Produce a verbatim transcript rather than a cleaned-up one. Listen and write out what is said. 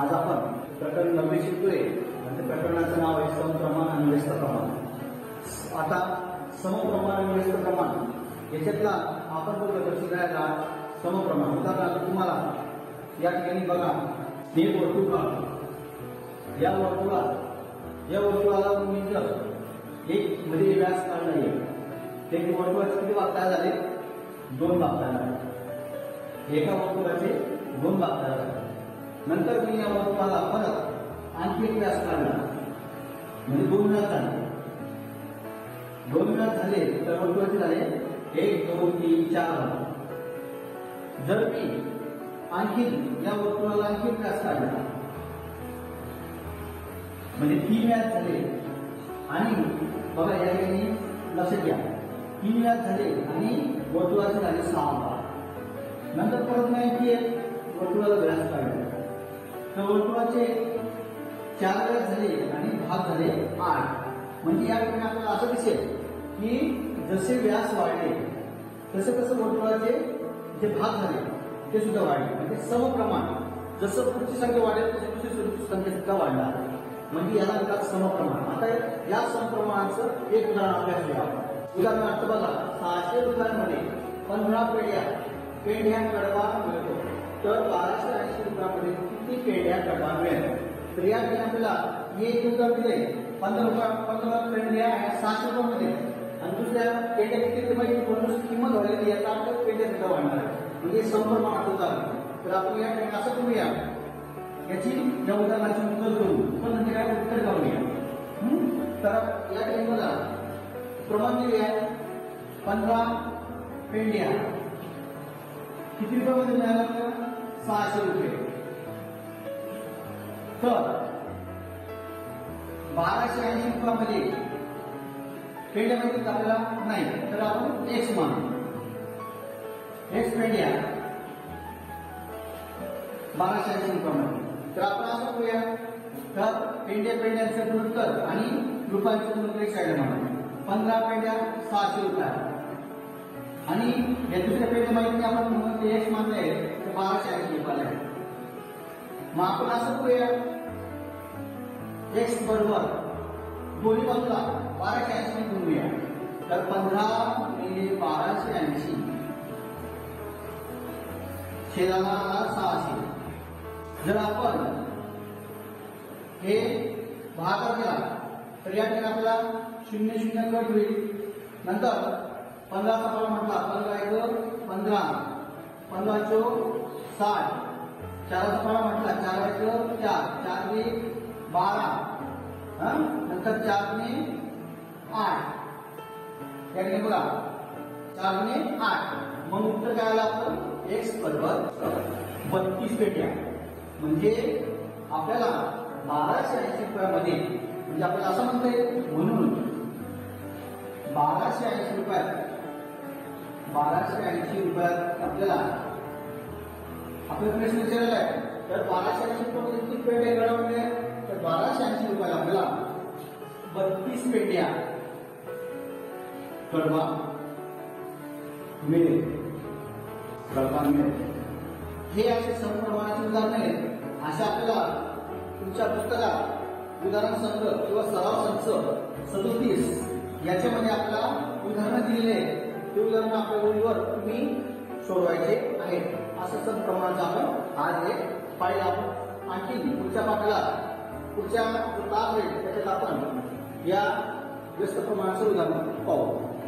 आज आपण प्रकरण नववे शिकतोय, आणि प्रकरणाचं नाव आहे समप्रमाण आणि व्यस्तप्रमाण। आता समप्रमाण आणि व्यस्तप्रमाण याच्यातला आपण बघतो तर शिकायला समप्रमाण। उदाहरणार्थ तुम्हाला या ठिकाणी बघा, हे वर्तुळ काढा, या वर्तुळा या वर्तुळाला तुम्ही जर एक मध्ये व्यास काढला आहे, एक वर्तुळाचे किती भाग तयार झाले? दोन भाग तयार झाले। एका वर्तुळाचे दोन भाग तयार झाले। नंतर मी या वर्तुळाला परत आणखी एक व्यास काढला, म्हणजे दोन व्यास झाले। दोन व्यास झाले तर वर्तुळाचे झाले एक दोन तीन चार भाग। जर मी आणखी या वर्तुळाला आणखी एक व्यास काढला म्हणजे तीन व्यास झाले। आणि बघा या ठिकाणी लक्षात घ्या, तीन व्यास झाले आणि वर्तुळाचे झाले सहा भाग। नंतर परत मी आणखी एक वर्तुळाला व्यास काढला, वर्तुळाचे चार व्यास झाले आणि भाग झाले आठ। म्हणजे या ठिकाणी आपल्याला असं दिसेल की जसे व्यास वाढले तसे तसे वर्तुळाचे जे भाग झाले ते सुद्धा वाढले। म्हणजे समप्रमाण, जसं पुढची संख्या वाढेल तशी पुढची संख्या सुद्धा वाढणार, म्हणजे याला म्हणतात समप्रमाण। आता या समप्रमाणाचं एक उदाहरण अभ्यास घ्या। उदाहरणार्थ बघा, सहाशे रुपयांमध्ये पंधरा पेढ्या पेढ्या कडवा मिळतो, तर बाराशे ऐंशी रुपयामध्ये किती पेढ्या कडवा मिळेल? तर या ठिकाणी आपल्याला एक उत्तर दिले पंधरा रुपया पंधरा पेढ्या सहाशे रुपयामध्ये, आणि दुसऱ्या पेढ्या किती रुपयाची कोणतीच किंमत झालेली, याचा अर्थ पेढ्या सुद्धा वाढणार आहे, म्हणजे समप्रमाणाचं उदाहरण। तर आपण या ठिकाणी असं करूया, याची या उदाहरणाची उत्तर करू, पण म्हणजे काय उत्तर काढूया। तर या ठिकाणी बघा, प्रमाण दिले आहे पंधरा पेढ्या किती रुपयामध्ये मिळाला आपल्याला? सहाशे रुपये। तर बाराशे ऐंशी रुपयामध्ये पेढ्या माहिती आपल्याला नाही, तर आपण एक्स मानू, एक्स पेढ्या बाराशे ऐंशी रुपयामध्ये। तर आपण असं करूया, तर पेढ्या पेढ्यांचं गुणोत्तर आणि रुपयांचं गुणोत्तर एक साईडला मानू। पंधरा पेढ्या सहाशे रुपये, आणि या दुसऱ्या पेढ्या माहिती आपण म्हणून एक्स मानले तर बाराशे ऐंशी रुपयाला आहे। मग आपण असं करूया, एक्स बरोबर दोन्ही बाजूला बाराशे ऐंशी गुणूया, तर पंधरा गुणिले बाराशे ऐंशी छेदाला सहाशे। जर आपण हे भागाकार केला तर या ठिकाणी आपल्याला शून्य शून्य कट होईल। नंतर पंधरा सफाला म्हटला, पंधरा एक पंधरा, पंधरा चो साठ, चार सफाला म्हटला चार एक चार, चारने बारा, नंतर चारने आठ। त्या ठिकाणी बघा चारने आठ, मग उत्तर काय आलं आपलं? एक्स बरोबर बत्तीस पेट्या। म्हणजे आपल्याला बाराशे ऐंशी रुपयामध्ये, म्हणजे आपल्याला असं म्हणता येईल, म्हणून बाराशे ऐंशी रुपयात बाराशे ऐंशी रुपयात आपल्याला आपला प्रश्न विचारला आहे, तर बाराशे ऐंशी किती पेढ्या घडवल्या? तर बाराशे ऐंशी रुपयाला आपल्याला बत्तीस पेढ्या कडवा मिळेल कडवा मिळेल हे असे समप्रमाणाचे उदाहरण आहे। अशा आपल्याला तुमच्या पुस्तकात उदाहरण संच किंवा सराव संच सदोतीस याच्यामध्ये आपल्याला उदाहरण दिलेले आहे, ते उदाहरण आपल्या ओळीवर तुम्ही सोडवायचे आहे। असं समप्रमाणाचं आपण आज एक पाहिलं आपण। आणखी पुढच्या पाठाला पुढच्या तास आहे त्याच्यात आपण या व्यस्तप्रमाणाचं उदाहरण पाहू।